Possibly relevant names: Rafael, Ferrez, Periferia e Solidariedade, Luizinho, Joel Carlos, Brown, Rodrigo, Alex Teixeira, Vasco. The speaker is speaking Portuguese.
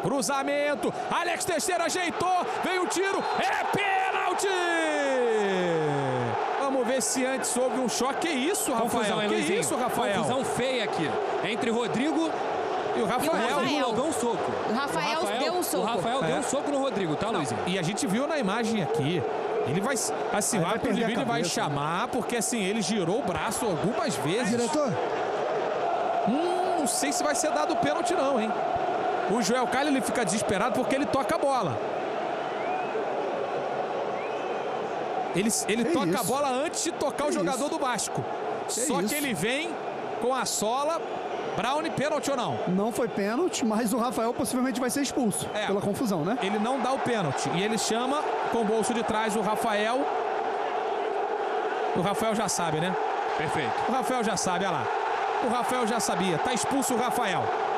Cruzamento, Alex Teixeira ajeitou, veio o tiro, é pênalti! Vamos ver se antes houve um choque. Que isso, Rafael? Confusão, hein, que Luizinho? Isso, Rafael? Confusão feia aqui, entre Rodrigo e o Rafael. E o Rafael deu um soco. O Rafael deu um soco no Rodrigo, tá, Luizinho? E a gente viu na imagem aqui. Ele vai, assim, lá pro vídeo vai chamar, porque assim, ele girou o braço algumas vezes. Diretor? Não sei se vai ser dado o pênalti não, hein? O Joel Carlos, ele fica desesperado porque ele toca a bola. Ele toca a bola antes de tocar o jogador do Vasco. Só que ele vem com a sola. Brown, pênalti ou não? Não foi pênalti, mas o Rafael possivelmente vai ser expulso pela confusão, né? Ele não dá o pênalti e ele chama com o bolso de trás o Rafael. O Rafael já sabe, né? Perfeito. O Rafael já sabe, olha lá. O Rafael já sabia. Tá expulso o Rafael.